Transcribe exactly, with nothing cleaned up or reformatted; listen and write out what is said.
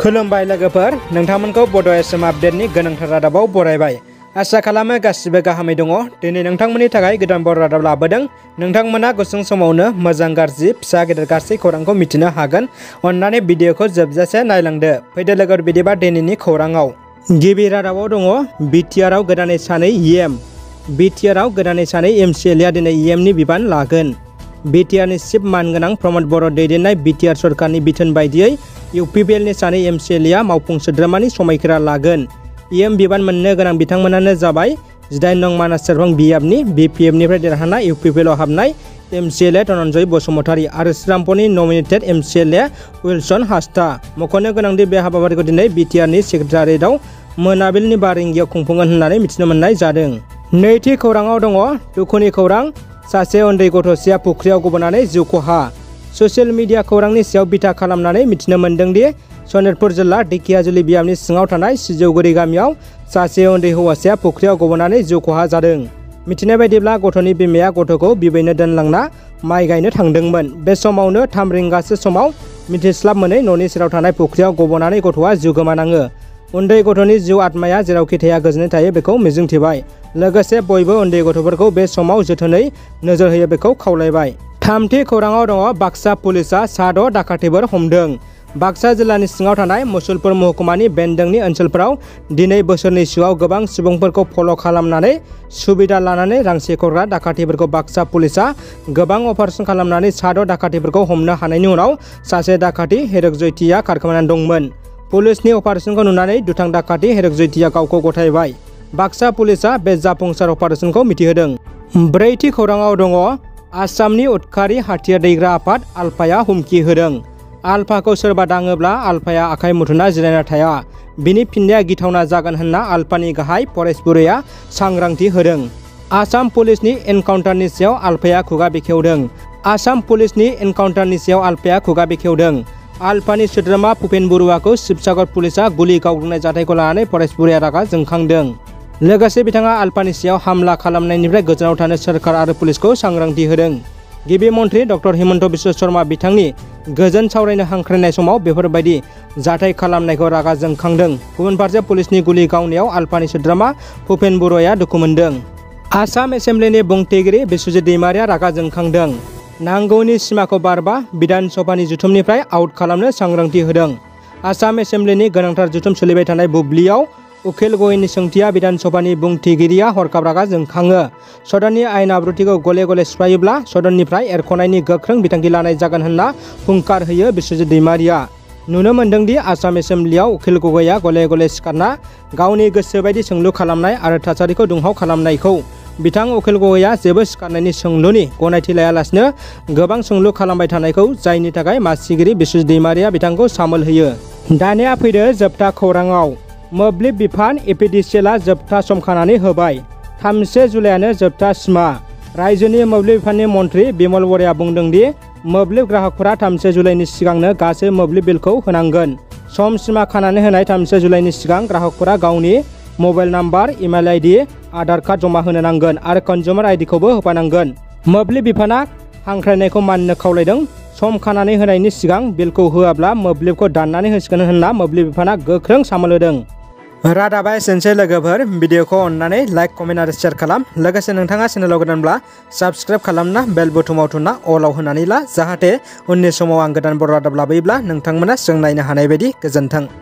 खुलुमबाय लोगोफोर नोंथांमोनखौ बड' एसएम आपडेटनि गोनांथार रादाबाव बरायबाय आसा खालामो गासिबो गाहामै दङ दिनै नोंथांमोननि थाखाय गोदान बर' रादाब लाबोदों नोंथांमोना गुसुं समावनो मोजां गाज्रि फिसा गेदेर गासै खौरांखौ मिथिनो हागोन अन्नानै भिडिअखौ जोबजासे नायलांदो फैदो लोगोफोर बिदिबा दिनैनि खौराङाव गिबि रादाबाव दङ बिटिआर आव गोदानै सानै इएम बिटिआर आव गोदानै सानै एमसिएलआ दिनै इएमनि बिबान लागोन बिटिआरनि सिफ मानगोनां प्रमद बर' दैदेननाय बिटिआर सरकारनि बिथोन बायदियै इउपिपिएलनि सानै एमसिएलआ मावफुं सोद्रोमानि समायखिरा लागोन इएम बिबान मोननो गोनां बिथांमोनानो जाबाय जिदाइन नं मानास सेरफां बियाबनि बिपिएमनिफ्राय देरहानाय इउपिपिएलआव हाबनाय एमसिएलए धनन्जय बसुमतारी आरो श्रीरामपुरनि नमिनेटेड एमसिएलए विल्सन हास्दा मख'नो गोनांदि बे हाबाफारिखौ दिनै बिटिआरनि सेक्रेटारिएटआव मोनाबिलिनि बा रिंगायाव खुंफुंगोन होननानै मिथिनो मोननाय जादों नैथि खौराङाव दङ दुखुनि खौरां सासे उन्दै गथ'साया फुख्रियाव गबनानै जिउ खहा ससियेल मीडिया खौरांनि सायाव बिथा खालामनानै मिथिनो मोन्दों दि सनितपुर जिल्ला दिकियाजुलि बियामनि सिङाव थानाय सिजौगुरि गामियाव सासे उन्दै हौवासाया फुख्रियाव गबनानै जिउ खहा जादों मिथिनाय बायदिब्ला गथ'नि बिमाया गथ'खौ बिबैनो दोनलांना माइ गायनो थांदोंमोन बे समावनो थाम रिंगासो समाव मिथिस्लाब मोनै न'नि सेराव थानाय फुख्रियाव गबनानै गथ'आ जिउ गोमानाङो उन्दै गथ'नि जिउ आत्माया जेरावखि थाया गोजोनै थायो बेखौ मिजिंथिबाय लोगोसे बयबो उन्दै गथ'फोरखौ बे समाव जोथोनै नोजोर होयो बेखौ खावलायबाय थामथि खौराङाव दङ बाक्सा पुलिसा साद' दाखाथिफोर हमदों बाक्सा जिल्लानि सिङाव थानाय मुसलपुर महकुमानि बेन्दोंनि ओनसोलफोराव दिनै बोसोरनि सिगाङाव गोबां सुबुंफोरखौ फल' खालामनानै सुबिदा लानानै रां सेख'ग्रा दाखाथिफोरखौ बाक्सा पुलिसा गोबां अपारेशन खालामनानै साद' दाखाथिफोरखौ हमनो हानायनि उनाव सासे दाखाथि हेरक जयतिया खारखोमानानै दंमोन पुलिसनि अपारेशनखौ नुनानै दुथां दाखाथि हेरक जयतिया गावखौ गथायबाय बाक्सा पुलिसा बे जाफुंसार अपारेशनखौ मिथिहोदों ब्रैथि खौराङाव दङ आसामनि उदखारि हाथियार दैग्रा आफाद आल्फाया हुमखि होदों आल्फाखौ सोरबा दाङोब्ला आल्फाया आखाइ मुथुना जिरायना थाया बिनि फिननाया गिथावना जागोन होनना आल्फानि गाहाय फरेस्ट ब्युर'आ सांग्रांथि होदों आसाम पुलिसनि एनकाउन्टारनि सायाव आल्फाया खुगा बेखेवदों आसाम पुलिसनि एनकाउन्टारनि सायाव आल्फाया खुगा बेखेवदों आल्फानि सोद्रोमा भुपेन बरुवाखौ शिबसागर पुलिसा गुलि गावग्रोनाय जाथायखौ लानानै फरेस्ट ब्युर'आ रागा जोंखांदों लोगोसे बिथाङा आल्फानि सायाव हामला खालामनायनिफ्राय गोजानाव थानो सोरखार आरो पुलिसखौ सांग्रांथि होदों गिबि मन्थ्रि डक्टर हिमन्त बिश्व शर्मा बिथांनि गोजोन सावरायनो हांख्रायनाय समाव बेफोरबायदि जाथाय खालामनायखौ रागा जोंखांदों गुबुन फारसे पुलिसनि गुलि गावनायाव आल्फानि सोद्रोमा भुपेन बरुवाया दुखु मोनदों आसाम एसेम्ब्लिनि बुंथिगिरि बिस्वजित दैमारिया रागा जोंखांदों नांगौनि सिमाखौ बारबा बिधान सभानि जुथुमनिफ्राय आउट खालामनो सांग्रांथि होदों आसाम एसेम्ब्लिनि गोनांथार जुथुम सोलिबाय थानाय बुब्लियाव उखिल गयनि सोंथिया बिधान सभानि बुंथिगिरिया हरखाब रागा जोंखाङो सदननि आयेन आब्रुथिखौ गले गले सिफायोब्ला सदननिफ्राय एरख'नायनि गोख्रों बिथांखि लानाय जागोन होनना हुंखार होयो बिस्वजित दैमारिया नुनो मोन्दोंदि आसाम एसेम्ब्लियाव उखिल गगैया गले गले सिखारना गावनि गोसो बायदि सोंलु खालामनाय आरो थासारिखौ दुंहाव खालामनायखौ बिथां उखिल गगैया जेबो सिखारनायनि सोंलुनि गनायथि लायालासिनो गोबां सोंलु खालामबाय थानायखौ जायनि थाखाय मासिगिरि बिस्वजित दैमारिया बिथांखौ सामोल होयो दानिया फैदो जोबथा खौराङाव मोब्लिब बिफान एपिडिसिएलआ जोबथा सम खानानै होबाय थामजिसे जुलाइआनो जोबथा सिमा रायजोनि मोब्लिब बिफाननि मन्थ्रि बिमल बर'आ बुंदों दि मोब्लिब ग्राहकफोरा थामजिसे जुलाइनि सिगांनो गासै मोब्लिब बिलखौ होनांगोन सम सिमा खानानै होनाय थामजिसे जुलाइनि सिगां ग्राहकफोरा गावनि mobile number email ID Aadhaar card जमा होनो नांगोन आरो कन्ज्युमार आइडिखौबो होफानांगोन मोब्लिब बिफाना हांख्रायनायखौ मानिनो खावलायदों सम खानानै होनायनि सिगां बिलखौ होआब्ला मोब्लिबखौ दाननानै होसिगोन होनना मोब्लिब बिफाना गोख्रों सामोल होदों रादाबा एसेनोसै लोगोफोर भिडिअखौ अन्नानै लाइक कमेन्ट आरो शेयार खालाम लोगोसे नोंथाङा चेनेलाव गोदानब्ला साबस्क्राइब खालामना बेल बटनाव थुना अलाव होनानै ला जाहाथे उननि समाव आं गोदान बर' रादाब लाबोयोब्ला नोंथांमोना जों नायनो हानाय बायदि गोजोन्थों।